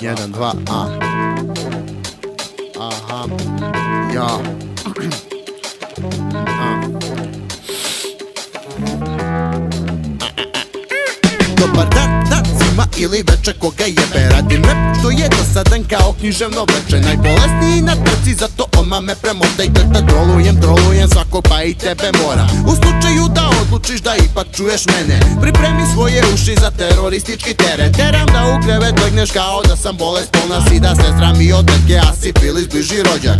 jeden, dwa, a. Aha, ja. Dobar dan, da, zima ili veče, koga jebe, radim rap što je dosadan kao književno veče. Najbolesniji na trci, zato oma me premoda i teta trolujem svako pa i tebe mora. U slučaju da odlučiš da ipak čuješ mene, pripremi svoje uši za teroristički teren. Teram da u krevet legneš kao da sam bolest polna, si da se srami od metke, a sifilis bliži rođak.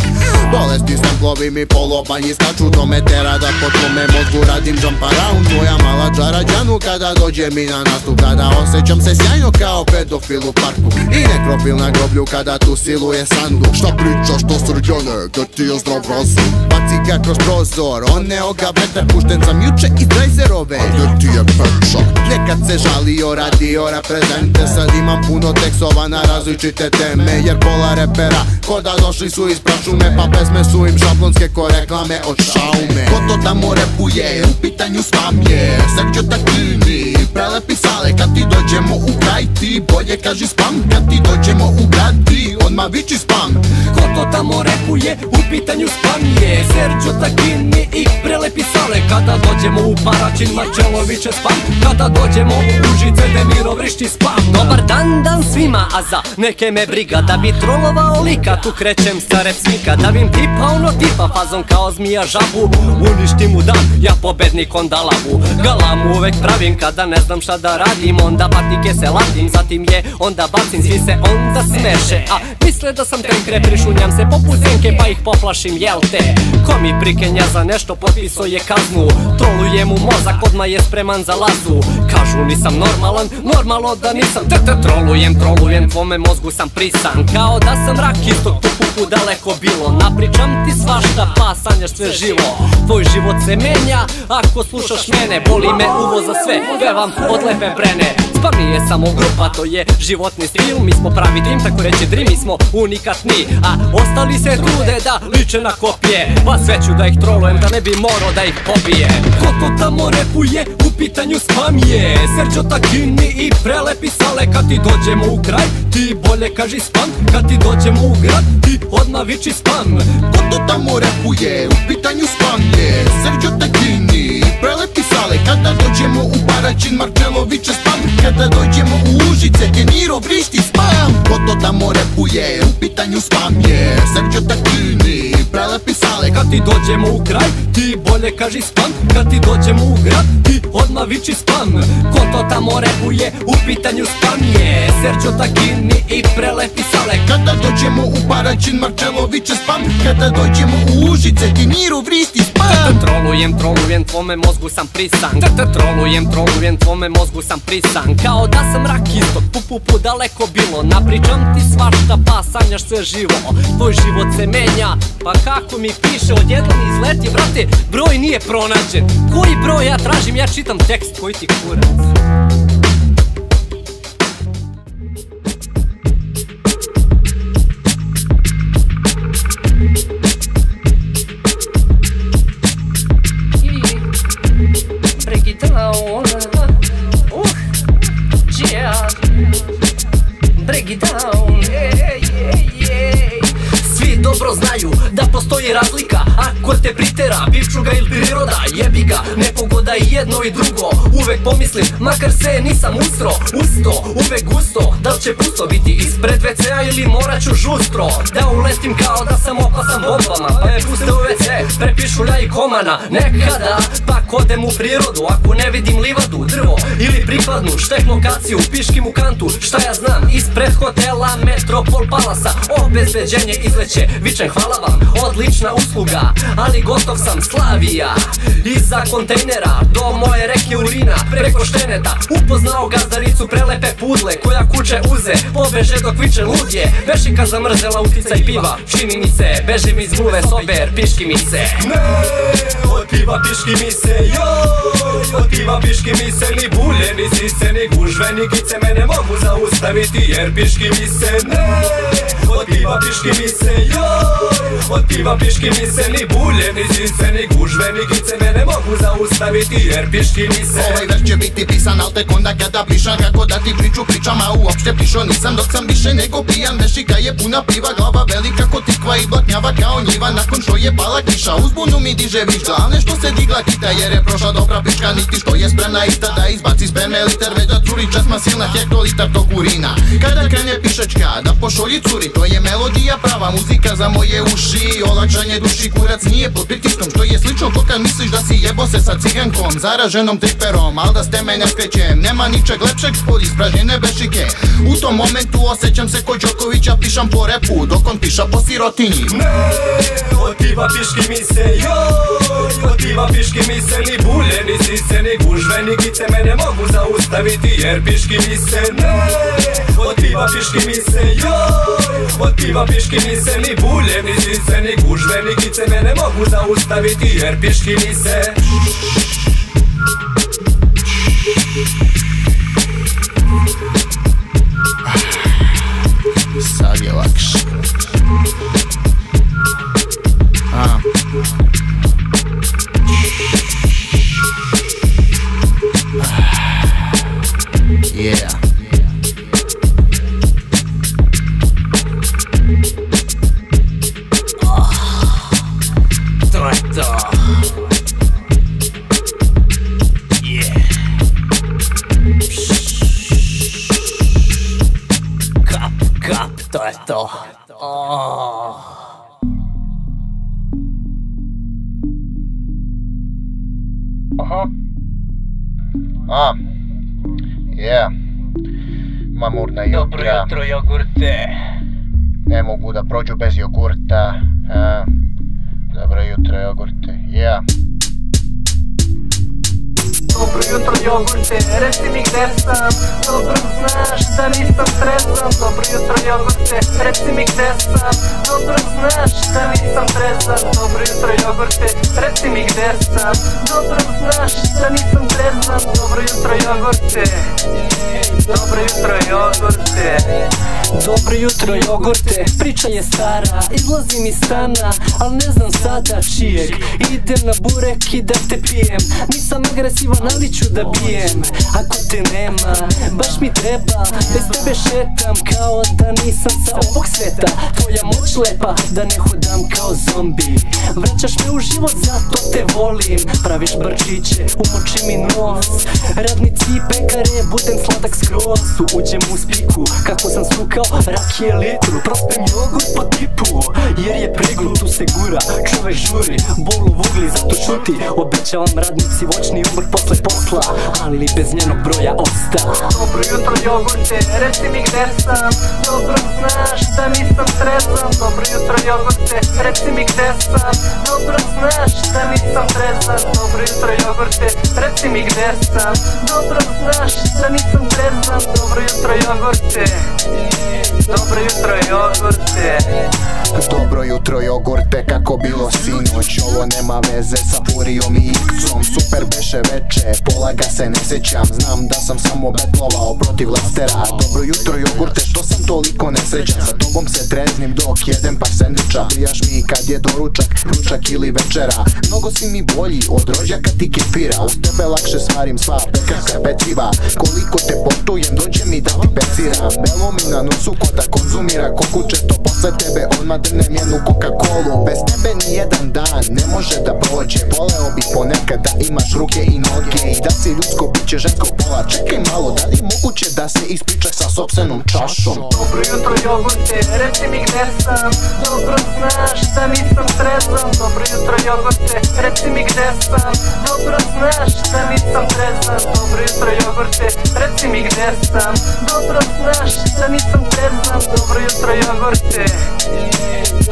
Bolesti sam, glovim i polobanji skaču, to me tera da po tome mozgu radim jump around. Tvoja mala džarađanu kada dođe mi na nastup, kada osjećam se sjajno kao pedofil u parku i nekrofil na groblju kada tu siluje sandu. Šta pričaš to srđane, gde ti je zdrav razum? Baci ga kroz prozor, on ne oga vetar, pušten sam juče i Drejzerove. A gde ti je pečak? Nekad se žalio radio reprezente, sad imam puno tekstova na različite teme, jer pola repera ko da došli su iz prašume, pa pesme su im šablonske ko reklame od Šaume. Ko to tamo repuje, u pitanju spam je Serđo Takini, prelepi sale. Kad ti dođemo u kraj ti bolje kaži spam, kad ti dođemo u grad ti odmah viči spam. Ko to tamo repuje, u pitanju spam je Serđo Takini i prelepi sale. Kada dođemo u Paraćin Marčelo viče spam, kada dođemo u Užice Demirov vrišti spam. Dobar dan dan svima, a za neke me briga, da bi trolovao lika tu krećem sa rep svika. Da bim tipa ono tipa fazom kao zmija žabu, uništim u dan, ja pobednik onda lavu. Galamu uvek pravim kada ne znam šta da radim, onda patnike se latim, zatim je onda bacim. Svi se onda smeše, a misle da sam tenkre, prišunjam se poput zenke pa ih poplašim, jel te? Ko mi prikenja za nešto potpisao je kaznu, trolujem u mozak, odmah je spreman za lazu. Kažu nisam normalan, normalno da nisam, trolujem, tvome mozgu sam prisan, kao da sam rak istog puku daleko bilo. Napričam ti svašta pa sanjaš sve živo, tvoj život se menja ako slušaš mene. Boli me uvo za sve, pevam od lepe brene. Spam nije samo grupa, to je životni stil, mi smo pravi dream, tako reći dream, mi smo unikatni, a ostali se trude da liče na kopije, pa sve ću da ih trolujem da ne bi morao da ih pobije. Ko to tamo repuje, u pitanju spam je Serđo Takini i prelepi sale. Kad ti dođemo u kraj ti bolje kaži spam, kad ti dođemo u grad ti odmah viči spam. Ko to tamo repuje, u pitanju spam je Serđo Takini i prelepi sale. Kada dođemo u Paraćin Marčelo viče spam, kada dođemo u Užice Demirov vrišti spam. Ko to tamo repuje, u pitanju spam je Serđo Takini i prelepi sale. Kad ti dođemo u kraj ti bolje kaži spam, kad ti dođemo u grad ti odmah viči spam. Ko to tamo repuje, u pitanju spam je Serđo Takini i prelepi sale. Kada dođemo u Paraćin Marčelo viče spam, kada dođemo u Užice Demirov vrišti spam. Trolujem, tvome mozgu sam prisan, trolujem, tvome mozgu sam prisan, kao da sam rak istog pupu daleko bilo. Napričam ti svašta pa sanjaš sve živo, tvoj život se menja pa kako mi piše. Odjednom izleti vrate, broj nije pronađen. Koji broj ja tražim, ja čitam tekst, koji ti kurac? Svi dobro znaju da postoji razlika, ako te pritera bivčuga ili priroda. Jebi ga, nepogoda i jedno i drugo, uvek pomislim, makar se nisam ustro. Usto, uvek gusto, da li će pusto biti ispred WC-a ili morat ću žustro da uletim kao da sam opasan bombama. Pa je puste u WC, prepišulja i komana. Nekada pak odem u prirodu, ako ne vidim livadu, drvo ili pripadnu štek lokaciju, piškim u kantu. Šta ja znam, ispred hotela Metropol Palasa obezbeđenje izleće, vičem hvala vam, odlična usluga, ali gotov sam. Sklavija iza kontejnera, do moje reke urina preko šteneta, upoznao gazdaricu prelepe pudle koja kuće uze, pobeže dok viče ludje, vešika zamrzela utica i piva. Čini mi se, bežim iz muve sober, piški mi se. Ne, T'iva pishki mi se joj, po t'iva pishki mi se ni bulje, ni zice, ni gužve, ni gice me ne mogu zaustaviti jer pishki mi se ne. Po t'iva pishki mi se joj, po t'iva pishki mi se ni bulje, ni zice, ni gužve, ni gice me ne mogu zaustaviti jer pishki mi se. Ovaj vers će biti pisan, al tek onda kada pišam, kako da ti priču pričam, a uopšte pišo nisam dok sam više nego pijan. Vešika je puna piva, glava velika ko tikva i blatnjava kao njiva, nakon što je pala kiša, uzbunu mi diže višta, al nešto se digla kita jer je prošla dobra piška, niti što je spremna ista da izbaci sperme liter, već da curi časma silna hektolitar tog urina. Kada krene pišečka da pošolji curi, to je melodija prava, muzika za moje uši, olakšanje duši, kurac nije pod pritiskom, što je slično ko kad misliš da si jebo se sa cigankom, zaraženom triperom, al da s teme ne skrećem, nema ničeg lepšeg spod ispražnjene bešike. U tom momentu osjećam se ko Đokovića, pišam po repu dok on piša po sirotinji. Od piva piški mi se ni bulje, ni zice, ni gužve, ni gice me ne mogu zaustaviti jer piški mi se ne. Od piva piški mi se joj, od piva piški mi se ni bulje, ni zice, ni gužve, ni gice me ne mogu zaustaviti jer piški mi se. Sad je lakše. Yeah. Mamurna jutra. Dobro jutro, jogurte. Ne mogu da prođu bez jogurta. Dobro jutro, jogurte. Yeah. Dobro jutro, jogurte, reci mi gde sam. Dobro znaš da nisam trezan. Dobro jutro, jogurte, reci mi gde sam. Dobro znaš da nisam trezan. Dobro jutro, jogurte, reci mi gde sam. Dobro znaš da nisam trezan. Dobro jutro, jogurte. Dobro jutro, jogurte. Dobro jutro, jogurte. Priča je stara, izlazim iz stana, al ne znam sada čijeg. Idem na burek i da te pijem. Nisam agresivan, ali ću da bijem. Ako te nema, baš mi treba. Bez tebe šetam kao da nisam sa ovog sveta. Tvoja moć lepa, da ne hodam kao zombi. Vraćaš me u život, zato te volim. Praviš brčiće, umoči mi nos. Radnici i pekare, budem sladak skroz. Uđem u spiku, kako sam stukao rakije litru. Prospem jogurt po tipu, jer je preglut, tu se gura, čovek žuri. Bol u vugli, zato šuti. Obećavam radnici voćni umr posle posla, ali bez njenog broja osta. Dobro jutro, jogurte, reci mi gde sam. Dobro znaš da nisam trezan. Dobro jutro, jogurte, reci mi gde sam. Dobro znaš da nisam trezan. Dobro jutro, jogurte, reci mi gde sam. Dobro znaš da nisam trezan. Dobro jutro, jogurte. Dobro jutro, jogurte. Dobro jutro, jogurte, kako bilo sinoć. Ovo nema veze sa Burijom i Ikcom. Super beše veče, pola ga se ne sećam. Znam da sam samo betlovao protiv Lestera. Dobro jutro, jogurte, što sam toliko nesrećan. Sa tobom se treznim dok jedem par sendviča. Prijaš mi kad je doručak, ručak ili večera. Mnogo si mi bolji od rođaka ti kefira. U tebe lakše svarim sva pekarska petiva. Koliko te potujem, dođe mi da ti peciram. Belo mi na nosu ko da konzumira koku, često posle tebe odmah drnem jednu Coca-Colu. Bez tebe nijedan dan ne može da prođe. Voleo bih ponekad da imaš ruke i noge i da si ljudsko biće ženskog pola. Čekaj malo, da li moguće da se ispričaš sa sopstvenom čašom? Dobro jutro, jogurte, reci mi gde sam. Dobro znaš da nisam trezan. Dobro jutro, jogurte, reci mi gde sam. Dobro znaš da nisam trezan. Dobro jutro, jogurte, reci mi gde sam. Dobro znaš da nisam trezan. Dobro jutro, jogurte.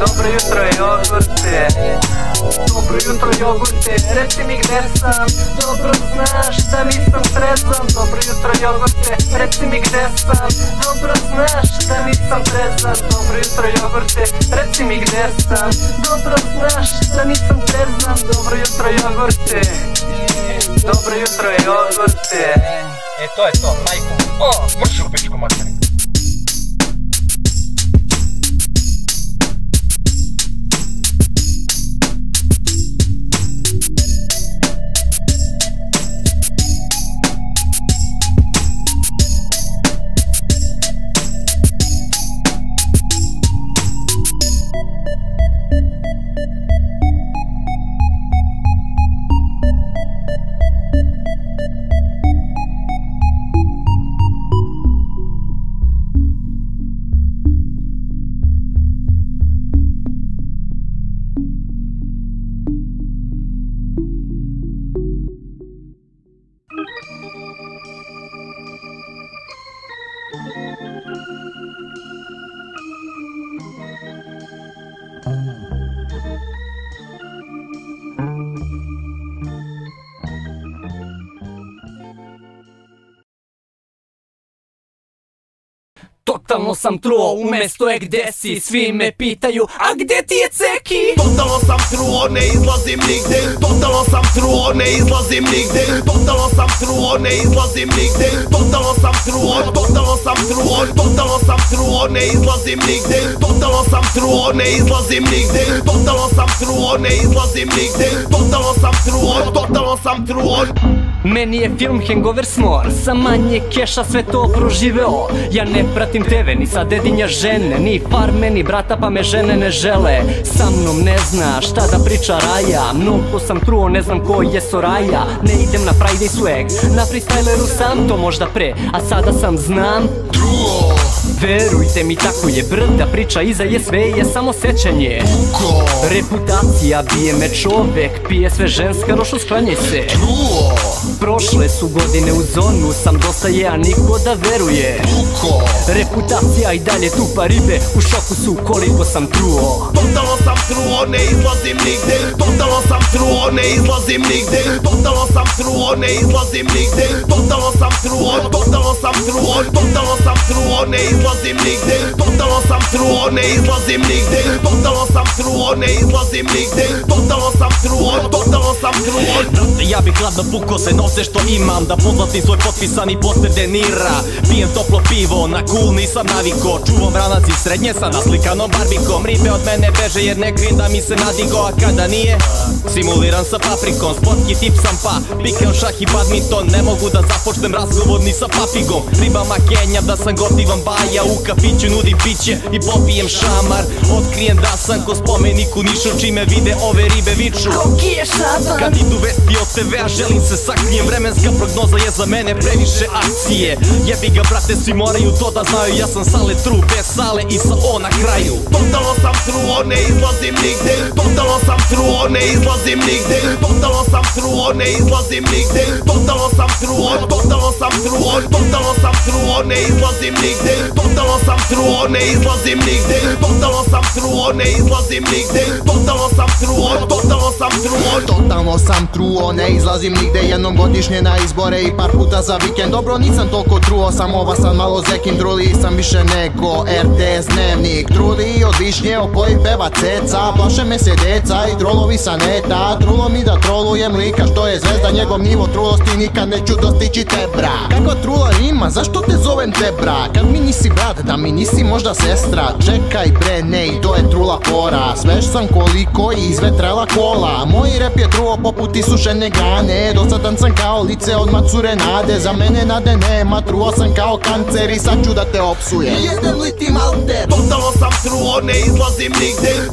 Dobro jutro, jogurte. Dobro jutro, jogurte, reci mi gde sam. Dobro znaš da nisam trezan. Dobro jutro, jogurte, reci mi gde sam. Dobro znaš da nisam trezan. Dobro jutro, jogurte, reci mi gde sam. Dobro znaš da nisam trezan. Dobro jutro, Dobro jutro, ja goste. I to je to, majku, mršu pičku materinu. Totalno sam truo u mesto je gdje si. Svi me pitaju, a gdje ti je ceki? Totalno sam truo, ne izlazim nigde. Totalno sam truo, ne izlazim nigde. Totalno sam truo, ne izlazim nigde. Totalno sam truo, ne izlazim nigde. Totalno sam truo. Meni je film hangover snor, sa manje keša sve to proživeo. Ja ne pratim tebe, ni sa dedinja žene, ni farme, ni brata, pa me žene ne žele. Sa mnom ne zna šta da priča Raja, mnogo sam truo, ne znam ko je Soraja. Ne idem na Friday swag, na freestyleru sam, to možda pre, a sada sam znam truo. Verujte mi, tako je brda priča, iza je sve je samo sećanje. Reputacija bije me, čovek pije sve ženska, rošo sklanjaj se. Prošle su godine u zonu, sam dosta je, a niko da veruje. Reputacija i dalje tupa ribe, u šoku su koliko sam truo. Totalno sam truo, ne izlazim nigde. Totalno sam truo, ne izlazim nigde. Ja bih gladno pukao sve novce što imam, da pozlatim svoj potpisani poster denira. Pijem toplo pivo, na cool nisam naviko, čuvam vranac iz srednje sa naslikanom barbikom. Ribe od mene beže jer ne krim da mi se nadigo, a kada nije simuliram sa paprikom. Sportski tip sam, pa pikam šah i badminton, ne mogu da započnem razgovor ni sa papigom. Ribama kenjam da sam gotivan baja, u kafiću nudim piće i popijem šamar. Otkrijem da sam ko spomenik u Nišu, čime vide ove ribe viču koliki je šaban. Kad idu vesti od TV-a želim se sakrijem, vremenska prognoza je za mene previše akcije. Jebi ga brate, svi moraju to da znaju, ja sam sale true, bez sale i sa o na kraju. Totalno sam truo, ne izlazim nigde. Jednom godišnje na izbore i par puta za vikend. Dobro, nisam toliko truo, sam ova sad malo zekim. Druli sam više nego RTS dnevnik. Truli od višnje o koji peva ceca, plaše me se deca i trolovi sa neta. Trulo mi da trolujem lika što je zvezda, njegov nivo trulosti nikad neću dostići tebra. Kako trula rima, zašto te zovem tebra? Kad mi nisi brat, da mi nisi možda sestra. Čekaj bre, nej, to je trula fora. Sveš sam koliko i izvetrela kola. Moji rep je truo poput isušene grane, dosadan sam kao lice od Macure Nade. Za mene nade nema, truo sam kao kancer i sad ću da te opsujem. Jedem li ti malte? Totalno sam truo, ne izlazim nigde.